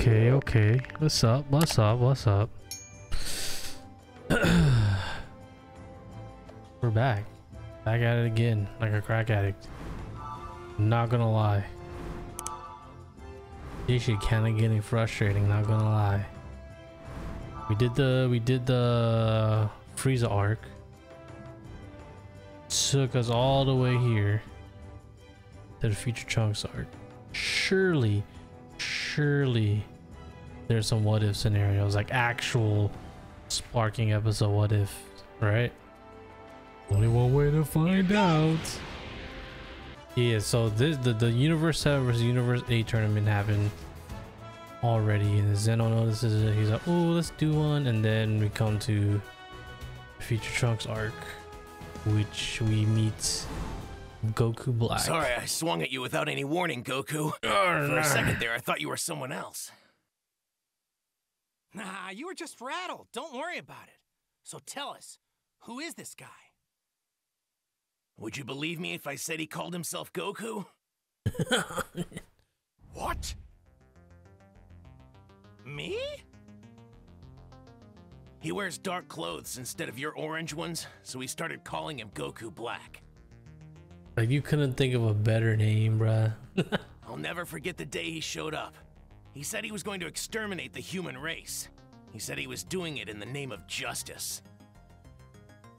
Okay, okay. What's up? What's up? What's up? We're back. Back at it again, like a crack addict. Not gonna lie. This shit kinda getting frustrating, not gonna lie. We did the Frieza arc. Took us all the way here to the Future Trunks arc. Surely there's some what if scenarios, like actual sparking episode what if, right? Only one way to find out. Yeah, so the Universe 7 versus Universe 8 tournament happened already, and Zeno notices it. He's like, oh, let's do one. And then we come to Future Trunks arc, which we meet Goku Black. Sorry, I swung at you without any warning, Goku. For a second there, I thought you were someone else. Nah, you were just rattled. Don't worry about it. So tell us, who is this guy? Would you believe me if I said he called himself Goku? What? Me? He wears dark clothes instead of your orange ones, so we started calling him Goku Black. Like, you couldn't think of a better name, bruh. I'll never forget the day he showed up. He said he was going to exterminate the human race. He said he was doing it in the name of justice.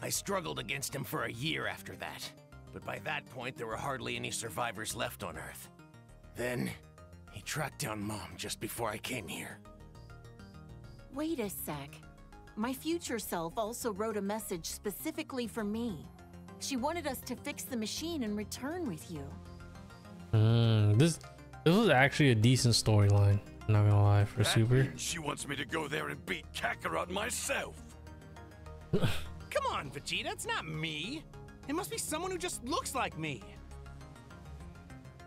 I struggled against him for a year after that, but by that point there were hardly any survivors left on Earth. Then, he tracked down Mom just before I came here. Wait a sec. My future self also wrote a message specifically for me. She wanted us to fix the machine and return with you. This was actually a decent storyline, not gonna lie, for that Super. She wants me to go there and beat Kakarot myself. Come on, Vegeta, it's not me. It must be someone who just looks like me.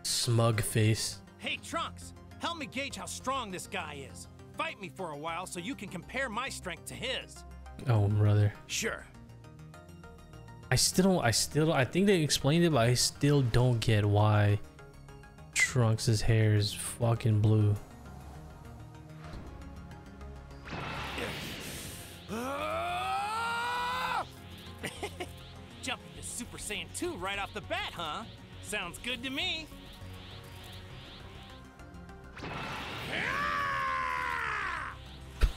Smug face. Hey, Trunks, help me gauge how strong this guy is. Fight me for a while so you can compare my strength to his. Oh, brother. Sure. I think they explained it, but I still don't get why Trunks' hair is fucking blue. Super Saiyan 2 right off the bat, huh? Sounds good to me.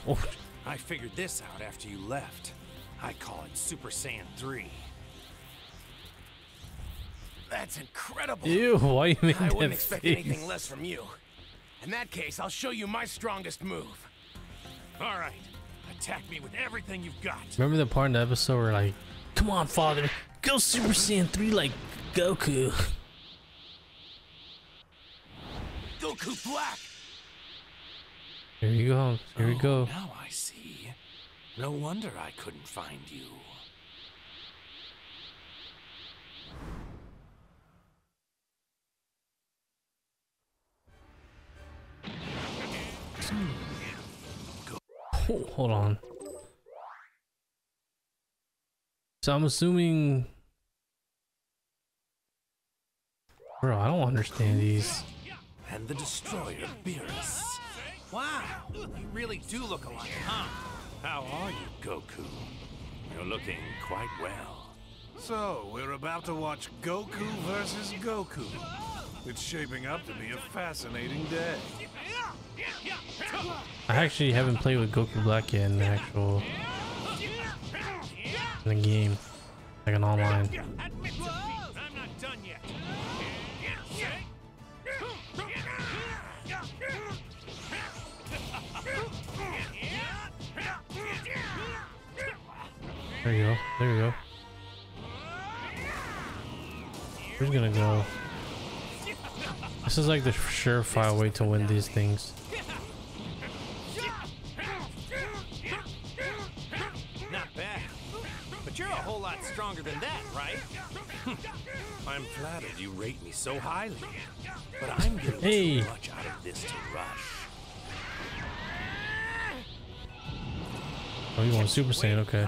Oh. I figured this out after you left. I call it Super Saiyan 3. That's incredible. Ew, why you make I wouldn't expect anything less from you. In that case, I'll show you my strongest move. All right, attack me with everything you've got. Remember the part in the episode where, like, come on, father. Go Super Saiyan 3 like Goku. Goku Black. Here you go. Here we go. Now I see. No wonder I couldn't find you. Oh, hold on. So I'm assuming, bro, I don't understand these. And the destroyer Beerus. Wow, you really do look alike, huh? How are you, Goku? You're looking quite well. So we're about to watch Goku versus Goku. It's shaping up to be a fascinating day. I actually haven't played with Goku Black yet in the actual game, like an online. I'm not done yet. There you go. There you go. Where's gonna go? This is like the surefire way to win these things. Stronger than that, right? I'm flattered you rate me so highly, but I'm getting too much out of this to rush. Oh, you want Super Saiyan? Okay.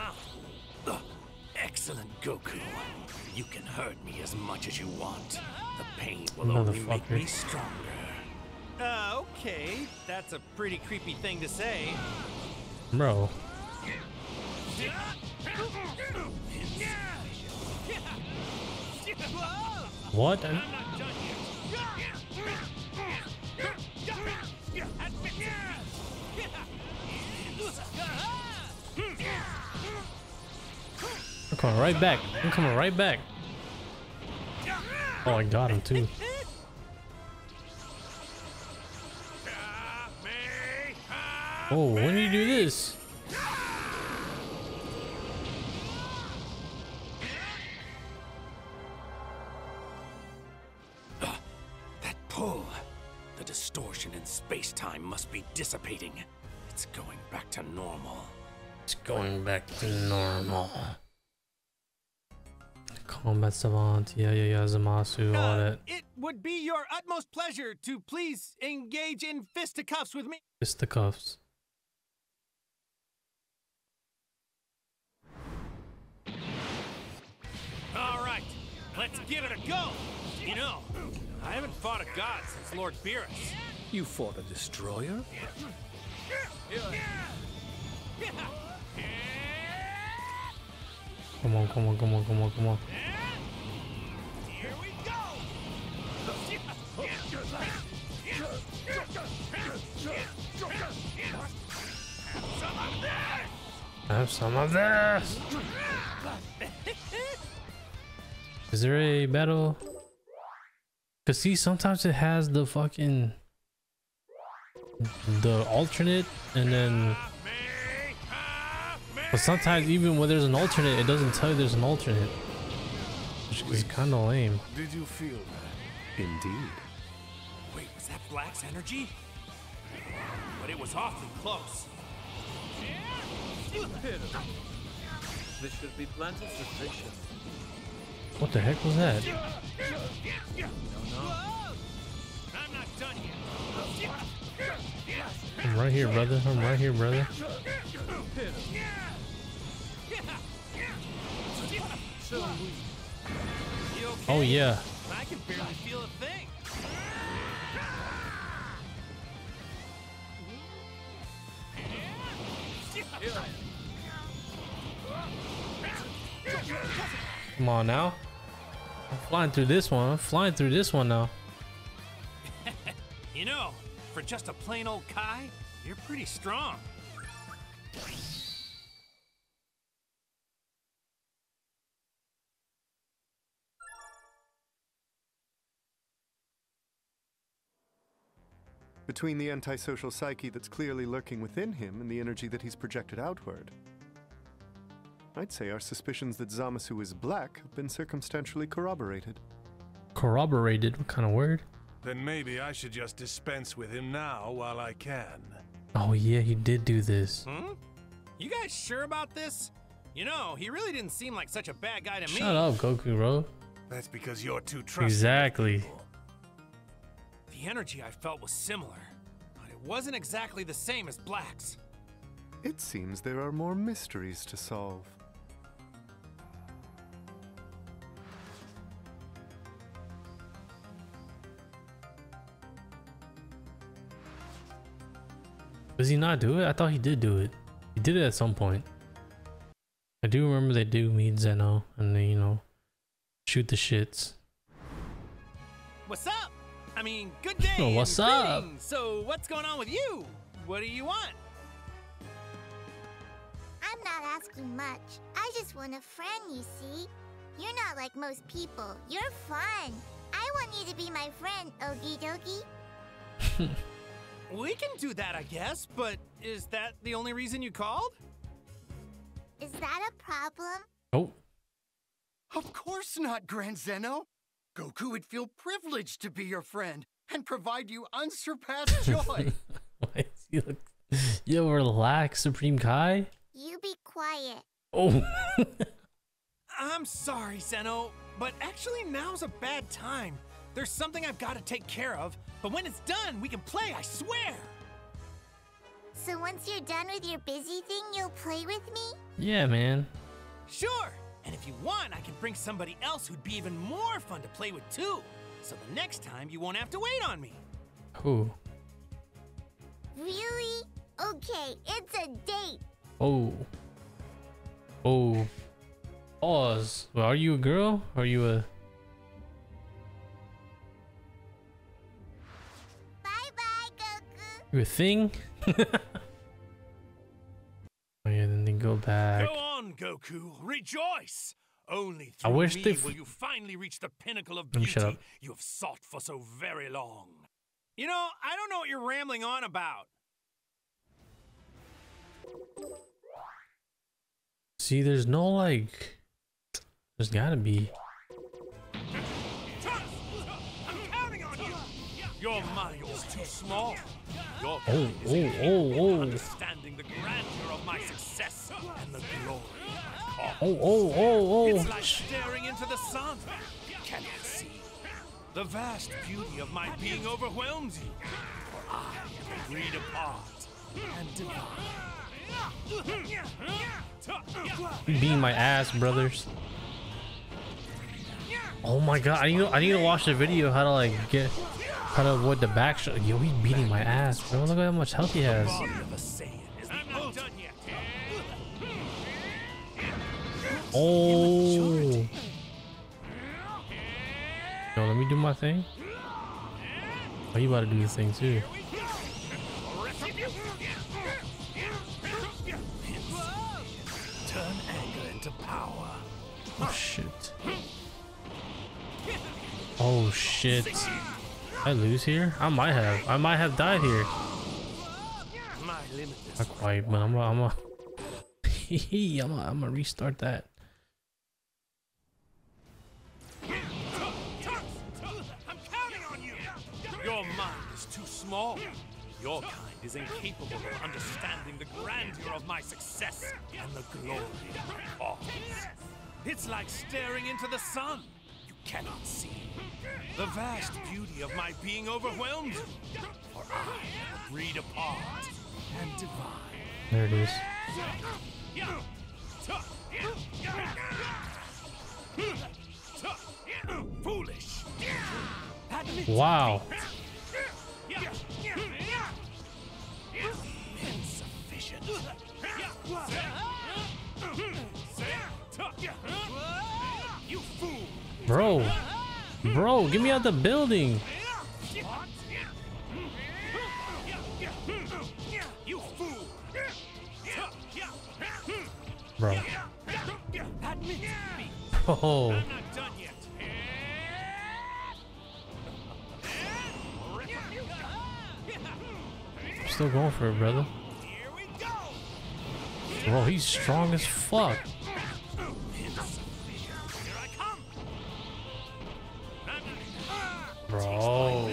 Excellent, Goku. You can hurt me as much as you want. The pain will only make me stronger. Okay, that's a pretty creepy thing to say. Bro. What? I'm not done yet. I'm coming right back. I'm coming right back. Oh, I got him too. Oh, when do you do this? That pull. The distortion in space-time must be dissipating. It's going back to normal. It's going back to normal. Combat Savant, yeah, Zamasu, all that. It would be your utmost pleasure to please engage in fisticuffs with me. Fisticuffs. Alright, let's give it a go! You know, I haven't fought a god since Lord Beerus. You fought a destroyer? Come on. Here we go! Have some of this! Is there a battle? Cause see, sometimes it has the fucking... the alternate and then... But sometimes even when there's an alternate, it doesn't tell you there's an alternate, which is kind of lame. Did you feel that? Indeed. Wait, was that Black's energy? But it was awfully close. This should be planted sufficient. What the heck was that? I'm not done yet. I'm right here, brother. Oh yeah. I can barely feel a thing. Come on now. I'm flying through this one now. You know, for just a plain old Kai, you're pretty strong. Between the antisocial psyche that's clearly lurking within him and the energy that he's projected outward, I'd say our suspicions that Zamasu is Black have been circumstantially corroborated. Corroborated? What kind of word? Then maybe I should just dispense with him now while I can. Oh yeah, he did do this. Hmm? You guys sure about this? You know, he really didn't seem like such a bad guy to me. Shut up, Goku, bro. That's because you're too trusting. Exactly. The energy I felt was similar, but it wasn't exactly the same as Black's. It seems there are more mysteries to solve. Does he not do it? I thought he did do it. He did it at some point. I do remember they do meet Zeno and they, you know, shoot the shits. What's up? I mean, good day. Oh, what's up? So, what's going on with you? What do you want? I'm not asking much. I just want a friend, you see. You're not like most people. You're fun. I want you to be my friend, Okie dokie. We can do that, I guess, but is that the only reason you called? Is that a problem? Oh. Of course not, Grand Zeno. Goku would feel privileged to be your friend and provide you unsurpassed joy. Yo, relax, Supreme Kai. You be quiet. Oh. I'm sorry, Zeno, but actually now's a bad time. There's something I've got to take care of, but when it's done, we can play, I swear. So once you're done with your busy thing, you'll play with me? Yeah, man. Sure. And if you want, I can bring somebody else who'd be even more fun to play with too. So the next time you won't have to wait on me. Who? Really? Okay, it's a date. Oh. Oh. Oz. Well, are you a girl? Are you a... Bye-bye, Goku. You a thing? Oh yeah, then they go back. Go on, Goku. Rejoice! Only through me will you finally reach the pinnacle of beauty you have sought for so very long. You know, I don't know what you're rambling on about. See, there's no like... There's gotta be. I'm counting on you. Your mind is too small. Your mind is incapable of understanding the grandeur of my success and the glory. It's like staring into the sun. Can you see? The vast beauty of my being overwhelms you. For I am agreed apart and divine. Beat my ass, brothers. Oh my god, I need to watch the video how to like get how to avoid the back shot. Yo, he's beating my ass, bro. Look at how much health he has. Oh, yo, let me do my thing. Oh, you about to do your thing too. Turn anger into power. Oh shit. Oh shit. I lose here? I might have died here. Not quite, but I'm gonna restart that. Your mind is too small. Your kind is incapable of understanding the grandeur of my success and the glory of my cause. It's like staring into the sun. You cannot see. The vast beauty of my being overwhelms you. For I am agreed apart and divine. There it is. Foolish. Wow. Insufficient. You fool. Bro, get me out the building. You fool. Bro. Oh. Still going for it, brother. Bro, he's strong as fuck. Bro.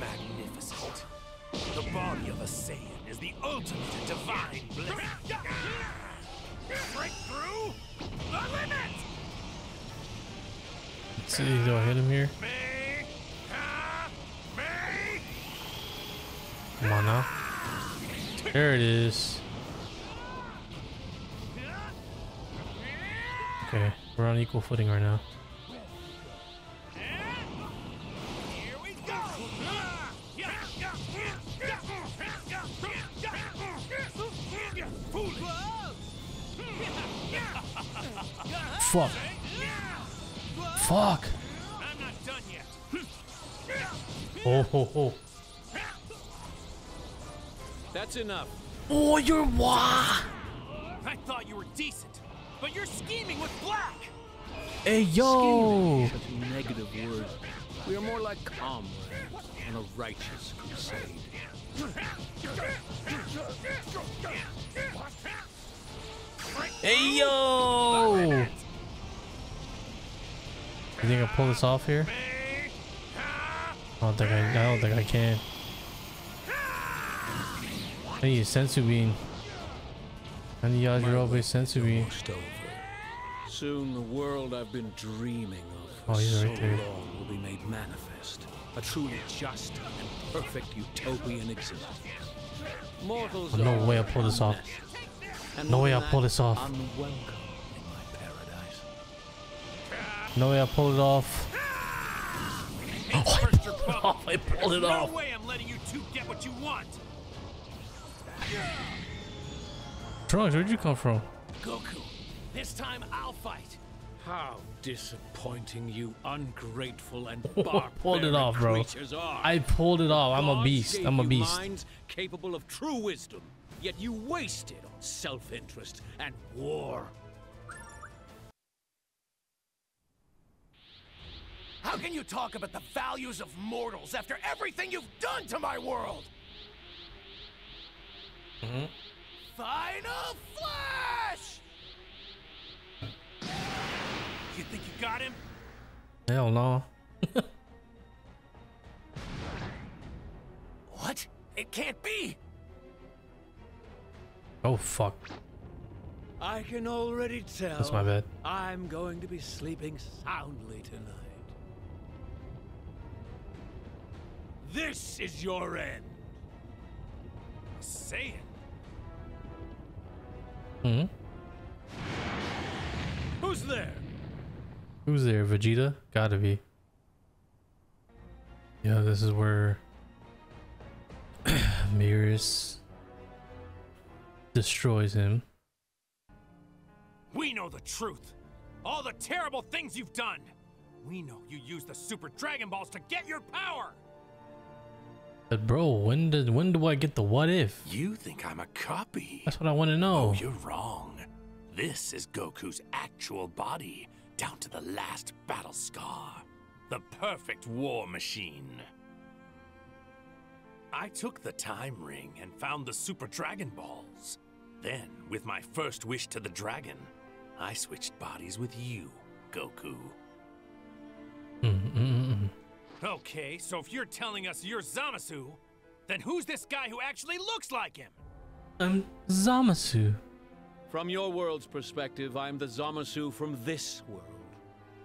Magnificent. The body of a Saiyan is the ultimate divine bliss. Break through the limit. Let's see, do I hit him here? Come on now. There it is. Okay, we're on equal footing right now. Fuck. Fuck. I'm not done yet. Oh ho ho. That's enough. Oh, you're wah! I thought you were decent, but you're scheming with Black. Hey, yo! Is such a negative word. We are more like comrades on a righteous crusade. Hey, yo! You think I pull this off here? I don't think I can. I need a sensu bean. I need Yajirobe sensu bean. Soon the world I've been dreaming of so long will be made manifest. A truly just and perfect utopian existence. Mortals no way I pull this off. No way I pull this off. Unwelcome in my paradise. No way I pull it off. off. I pulled it off. No way I'm letting you two get what you want. Trunks, where'd you come from? Goku, this time I'll fight. How disappointing you ungrateful and pulled it off, bro. I pulled it off. I'm a beast. I'm a beast. Minds capable of true wisdom, yet you wasted on self-interest and war. How can you talk about the values of mortals after everything you've done to my world? Mm-hmm. Final Flash! You think you got him? Hell no. What? It can't be. Oh fuck. I can already tell. That's my bad. I'm going to be sleeping soundly tonight. This is your end. Say it. Mm hmm. Who's there? Who's there? Vegeta? Gotta be. Yeah, this is where Beerus destroys him. We know the truth. All the terrible things you've done. We know you used the Super Dragon Balls to get your power. But bro, when do I get the what if? You think I'm a copy? That's what I want to know. Oh, you're wrong. This is Goku's actual body, down to the last battle scar. The perfect war machine. I took the time ring and found the Super Dragon Balls. Then, with my first wish to the dragon, I switched bodies with you, Goku. Okay, so if you're telling us you're Zamasu, then who's this guy who actually looks like him? Zamasu. From your world's perspective, I'm the Zamasu from this world,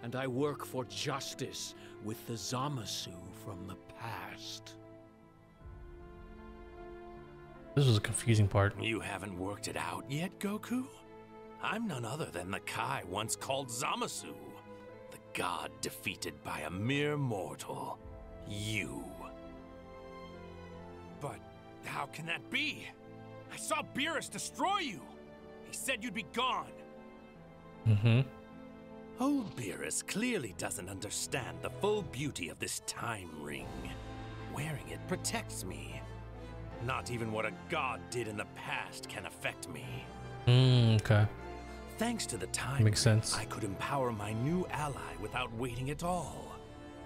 and I work for justice with the Zamasu from the past. This was a confusing part. You haven't worked it out yet, Goku? I'm none other than the Kai once called Zamasu, the god defeated by a mere mortal, you. But how can that be? I saw Beerus destroy you. He said you'd be gone. Mm-hmm. Old Beerus clearly doesn't understand the full beauty of this time ring. Wearing it protects me. Not even what a god did in the past can affect me. Okay. Thanks to the time makes sense. I could empower my new ally without waiting at all.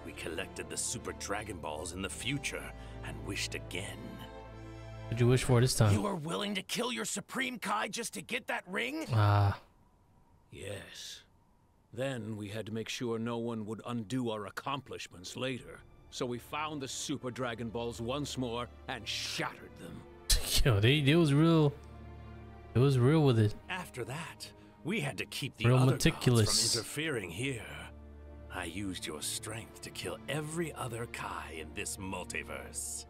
We collected the Super Dragon Balls in the future and wished again. What'd you wish for this time? You are willing to kill your Supreme Kai just to get that ring? Yes. Then we had to make sure no one would undo our accomplishments later. So we found the Super Dragon Balls once more and shattered them. Yo, they was real. It was real with it. After that, we had to keep the other gods from interfering here. I used your strength to kill every other Kai in this multiverse.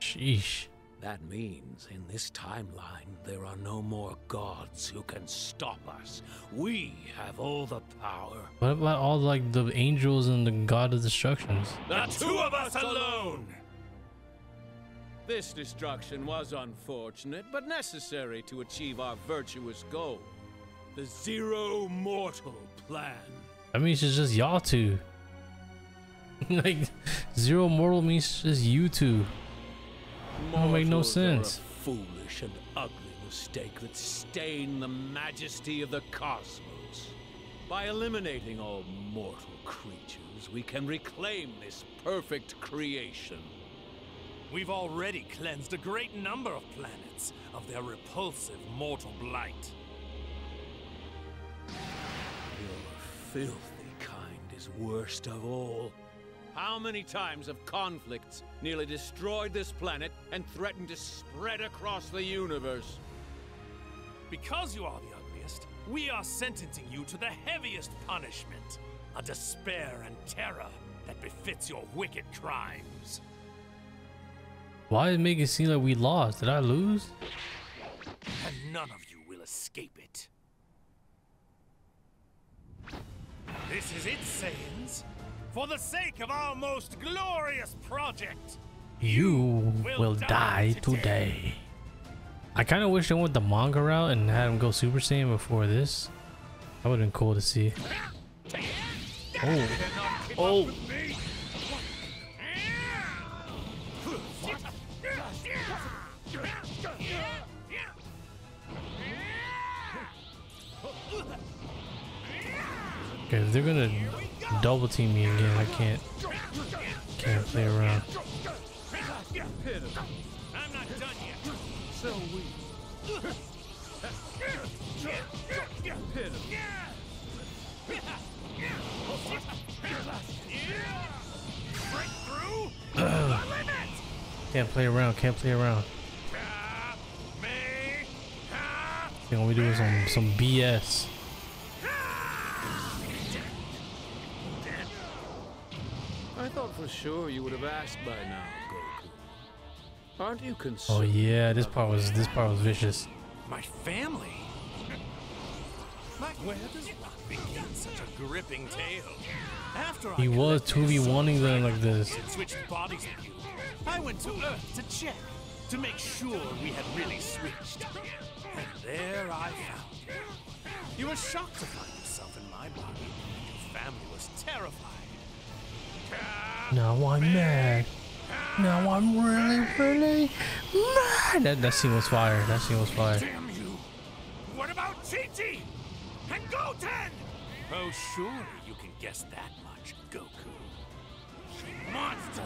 Sheesh. That means in this timeline, there are no more gods who can stop us. We have all the power. What about all like the angels and the god of destructions? The two of us alone! This destruction was unfortunate, but necessary to achieve our virtuous goal. The Zero Mortal Plan. That means it's just y'all two. Like, Zero Mortal means just you two. Mortals make no sense. Are a foolish and ugly mistake that stained the majesty of the cosmos. By eliminating all mortal creatures, we can reclaim this perfect creation. We've already cleansed a great number of planets of their repulsive mortal blight. Your filthy kind is worst of all. How many times have conflicts nearly destroyed this planet and threatened to spread across the universe? Because you are the ugliest, we are sentencing you to the heaviest punishment, a despair and terror that befits your wicked crimes. Why make it seem like we lost? Did I lose? And none of you will escape it. This is it, Saiyans. For the sake of our most glorious project, you will die today. I kind of wish they went the manga route and had him go Super Saiyan before this. That would have been cool to see. Oh. Oh. Okay, if they're gonna double team me again, I can't play around. I'm not done yet. So we can't play around. Okay, all we do is some BS. I thought for sure you would have asked by now, Goku. Aren't you concerned? Oh yeah, this part was vicious. My family. Where does life begin? Such a gripping tale. After he was 2v1ing them like this. Switched bodies with you. I went to Earth to check to make sure we had really switched. And there I found you. You were shocked to find yourself in my body. Your family was terrified. Now I'm mad. Now I'm really, really mad. That scene was fire. That scene was fire. Damn you! What about Chi Chi and Goten? Oh, sure, you can guess that much, Goku. Monster!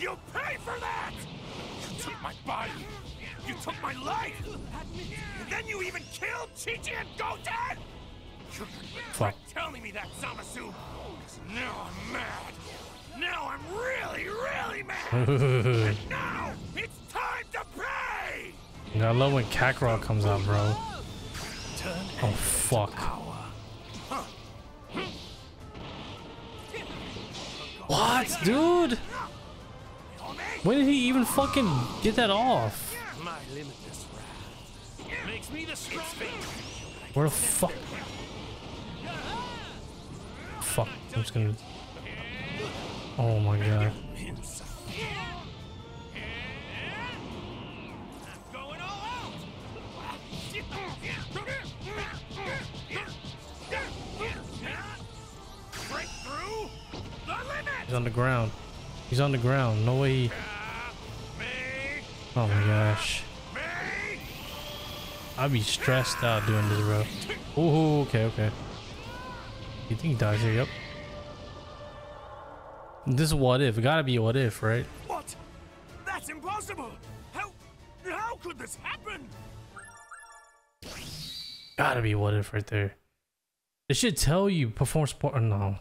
You pay for that! You took my body. You took my life. And then you even killed Chi Chi and Goten. You regret telling me that, Zamasu. Now I'm mad. Now I'm really, really mad. And now it's time to pay. You know, I love when Kakarot comes out, bro. Oh fuck. What, dude? When did he even fucking get that off? Where the fuck? Fuck, I'm just gonna... Oh my god. He's on the ground. He's on the ground. No way he... Oh my gosh. I'd be stressed out doing this, bro. Oh, okay, okay. You think he dies here? Yep. This is what if. It gotta be a what if, right? What? That's impossible. How could this happen? Gotta be what if right there. They should tell you perform sport. Or no,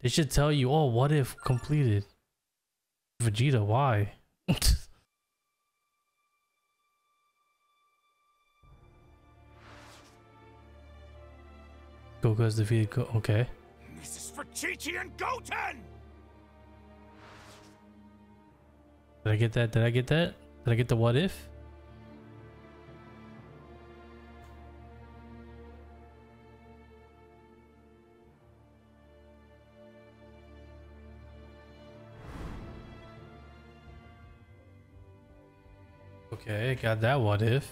they should tell you. Oh, what if completed? Vegeta, why? Goku has defeated okay. This is for Chi Chi and Goten! Did I get that? Did I get that? Did I get the what if? Okay, got that what if.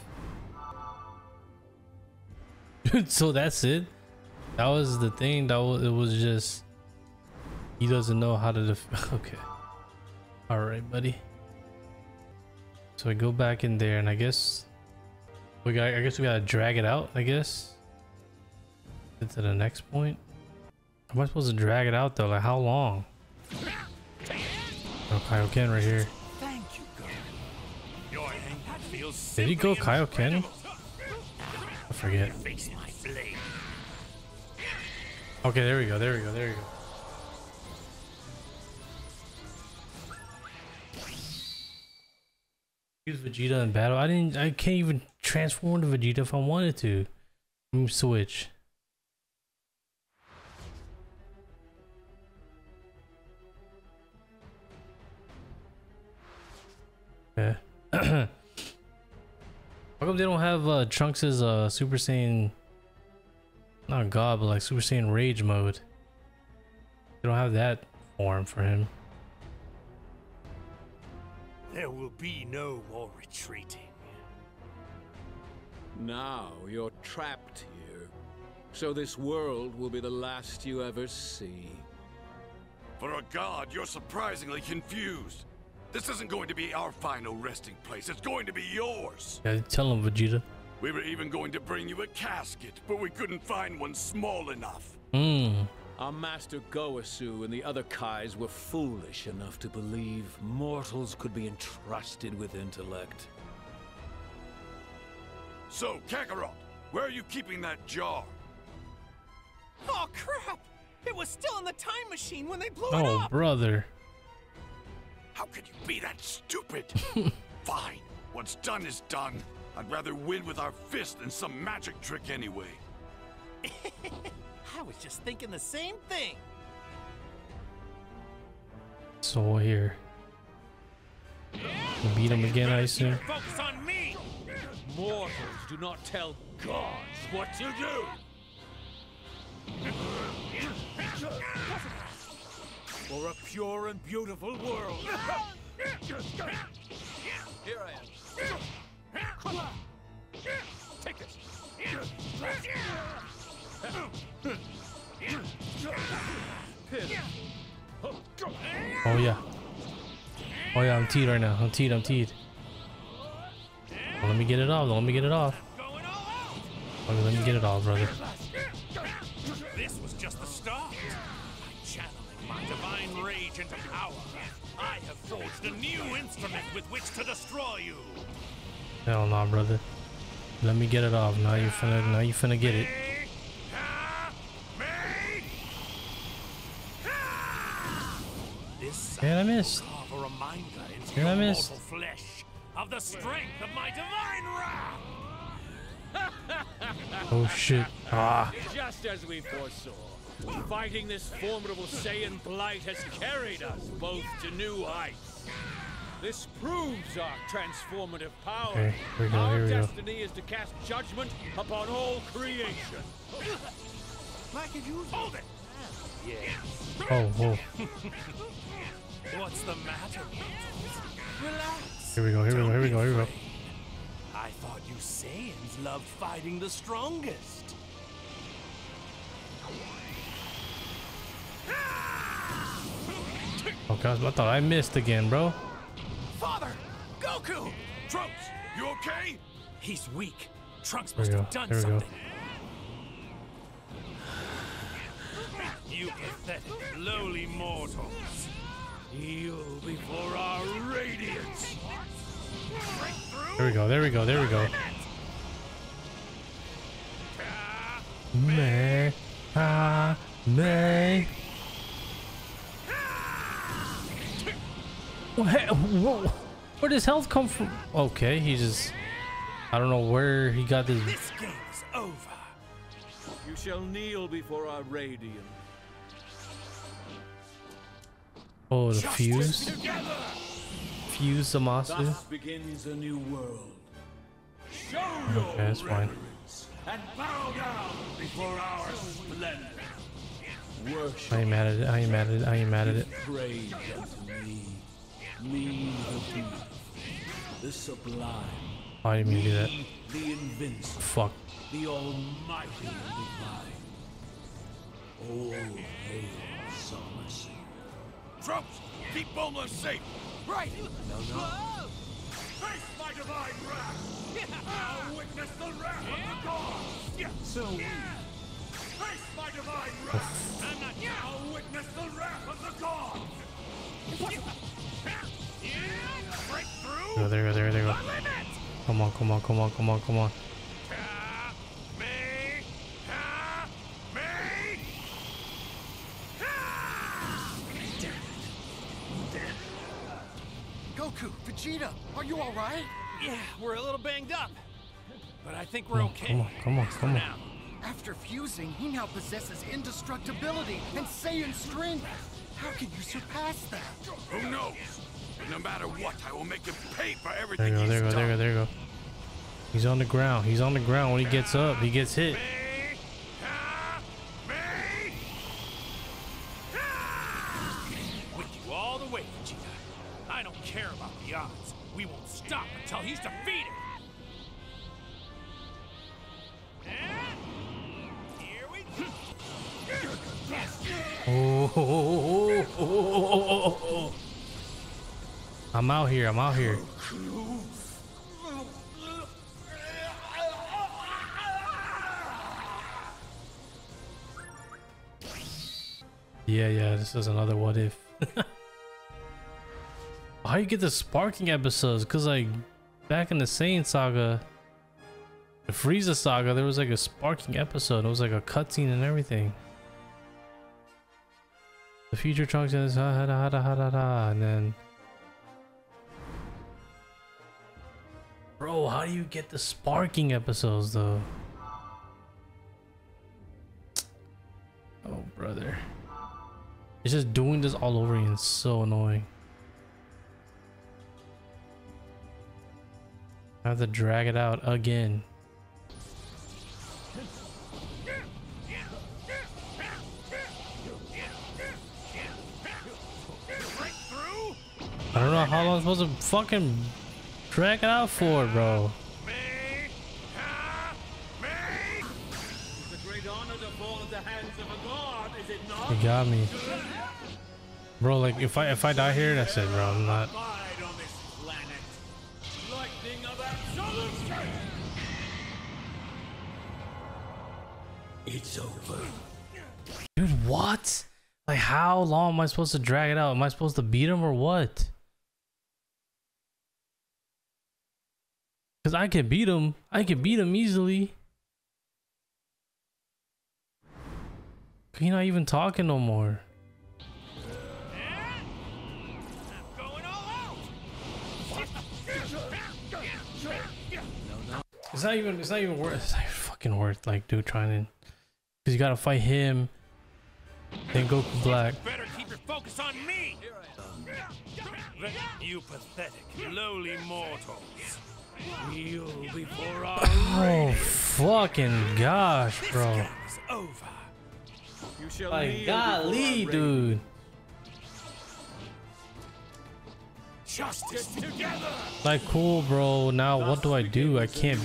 So that's it? That was the thing. It was just he doesn't know how to def. Okay, all right, buddy. So I go back in there, and I guess we gotta drag it out. I guess get to the next point. How am I supposed to drag it out though? Like how long? Oh, Kaioken right here. Thank you, God. Did he go Kaioken? I forget. Okay, there we go, there we go, there we go. Use Vegeta in battle. I can't even transform to Vegeta if I wanted to. Let me switch. Okay. How come they don't have Trunks' Super Saiyan? Not God, but like Super Saiyan Rage mode. They don't have that form for him. There will be no more retreating. Now you're trapped here. So this world will be the last you ever see. For a god, you're surprisingly confused. This isn't going to be our final resting place. It's going to be yours. Yeah, tell him, Vegeta. We were even going to bring you a casket, but we couldn't find one small enough. Our master Gowasu and the other Kais were foolish enough to believe mortals could be entrusted with intellect. So, Kakarot, where are you keeping that jar? Oh, crap! It was still in the time machine when they blew it up! Oh, brother. How could you be that stupid? Fine. What's done is done. I'd rather win with our fist than some magic trick anyway. I was just thinking the same thing. So here. You beat him again, I assume. Focus on me. Mortals do not tell gods what to do. For a pure and beautiful world. Here I am. Take this. Oh yeah. Oh yeah, I'm teed right now. I'm teed. Don't let me get it off. Okay, let me get it off, brother. This was just the start. I channeled my divine rage into power. I have forged a new instrument with which to destroy you. Hell no, brother. Let me get it off. Now you finna get it. And I missed. Flesh of the strength of my divine wrath. Oh shit. Ah. Just as we foresaw, fighting this formidable Saiyan blight has carried us both to new heights. This proves our transformative power. Okay, here we go, our destiny is to cast judgment upon all creation. Like if you hold it. Yeah. Oh, whoa. What's the matter? Relax. Here we go. I thought you Saiyans loved fighting the strongest. Oh gosh, I thought I missed again, bro. Father! Goku! Trunks, you okay? He's weak. Trunks must have done something. You pathetic, lowly mortals. Yield before our radiance. There we go. May. Whoa, where'd his health come from? Okay, he just... I don't know where he got this... This game is over. You shall kneel before our radiant. Oh, the fuse. Fuse Zamasu. Thus begins a new world. Show okay, that's fine. And bow down before our splendor. I ain't mad at it. Me the deep, the sublime. I didn't mean to do that. The invincible. Fuck. The almighty divine. All hail Zamasu. Trumps, keep Bulma safe. Right. No. Face my divine wrath. Yeah. I'll witness the wrath of the gods. Yeah. So. Yeah. Face my divine wrath. And I'll witness the wrath of the gods. Yeah. Oh, there we go. Come on. Goku, Vegeta, are you all right? Yeah, we're a little banged up, but I think we're okay. Come on. After fusing, he now possesses indestructibility and Saiyan strength. How can you surpass that? Who knows? No matter what, I will make him pay for everything. There you go. He's on the ground. When he gets up, he gets hit. won't stop until he's defeated! Here we go! Oh. I'm out here, I'm out here. Yeah, this is another what if. How you get the sparking episodes? Cause like back in the Saiyan saga, the Frieza saga, there was like a sparking episode. It was like a cutscene and everything. The Future Trunks says ha da ha da ha da da, and then, bro, how do you get the sparking episodes though? Oh brother. It's just doing this all over again. It's so annoying. I have to drag it out again. I don't know how long I'm supposed to fucking drag it out for, bro. It got me. Bro, like if I die here, that's it, bro. I'm not. It's over. Dude, what? Like how long am I supposed to drag it out? Am I supposed to beat him or what? Cause I can beat him. I can beat him easily. He's not even talking no more. It's not even worth. It's not even fucking worth. Like, dude, trying to, because you gotta fight him, then Goku Black. You better keep your focus on me. You pathetic, lowly mortals. You'll be for our. Oh fucking gosh, bro. Like, golly, dude. Justice together. Like, cool, bro. Now, what do? I can't.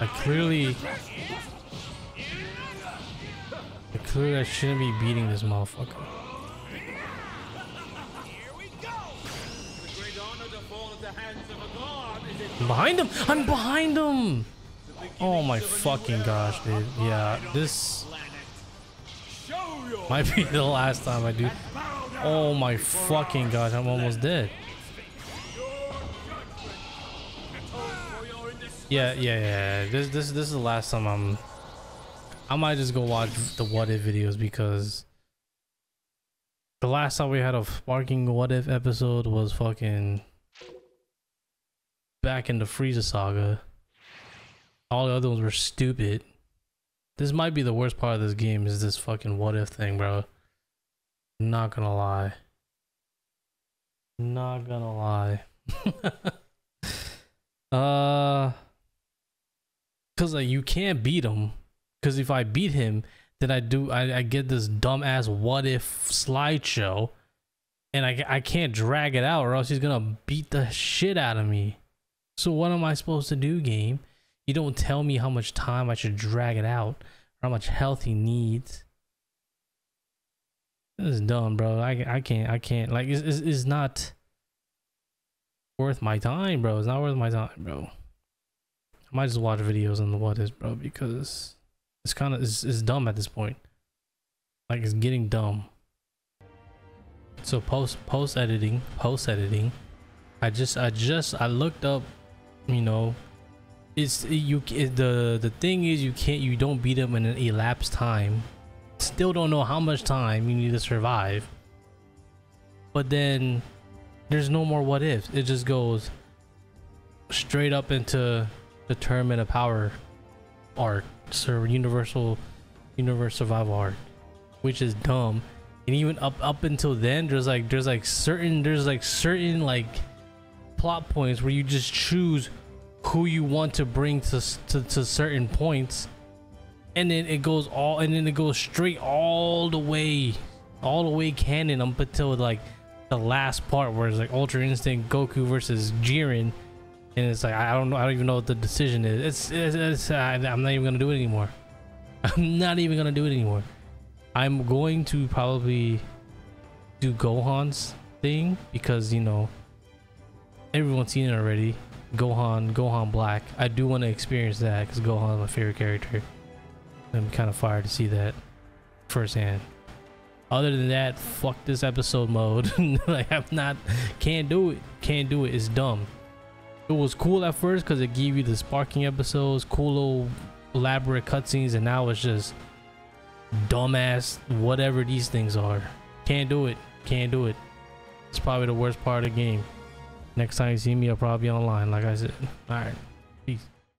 I clearly shouldn't be beating this motherfucker. I'm behind him. I'm behind him. Oh my fucking gosh, dude. Yeah, this might be the last time I do. Oh my fucking gosh, I'm almost dead. Yeah. This is the last time I might just go watch the what if videos, because the last time we had a sparking what if episode was fucking back in the Frieza saga. All the other ones were stupid. This might be the worst part of this game, is this fucking what if thing, bro. Not gonna lie. Not gonna lie. Cause like you can't beat him. Cause if I beat him, then I get this dumbass what if slideshow, and I can't drag it out, or else he's gonna beat the shit out of me. So what am I supposed to do, game? You don't tell me how much time I should drag it out, or how much health he needs. This is dumb, bro. I can't. Like, it's not worth my time, bro. It's not worth my time, bro. I might just watch videos on the what is, bro, because it's kind of it's dumb at this point. Like, it's getting dumb. So post editing. I looked up, you know. The thing is, you don't beat him in an elapsed time. Still don't know how much time you need to survive. But then there's no more what ifs. It just goes straight up into the tournament of power arc, so universal universe survival arc, which is dumb. And even up until then, there's like certain like plot points where you just choose who you want to bring to certain points, and then it goes straight all the way canon up until like the last part where it's like Ultra Instinct Goku versus Jiren, and it's like I don't even know what the decision is. I'm not even gonna do it anymore. I'm not even gonna do it anymore. I'm going to probably do Gohan's thing because, you know, everyone's seen it already. Gohan Black. I do want to experience that because Gohan is my favorite character. I'm kind of fired to see that firsthand. Other than that, fuck this episode mode. Like, can't do it. Can't do it. It's dumb. It was cool at first because it gave you the sparking episodes, cool little elaborate cutscenes, and now it's just dumbass whatever these things are. Can't do it. Can't do it. It's probably the worst part of the game. Next time you see me, I'll probably be online, like I said. All right. Peace.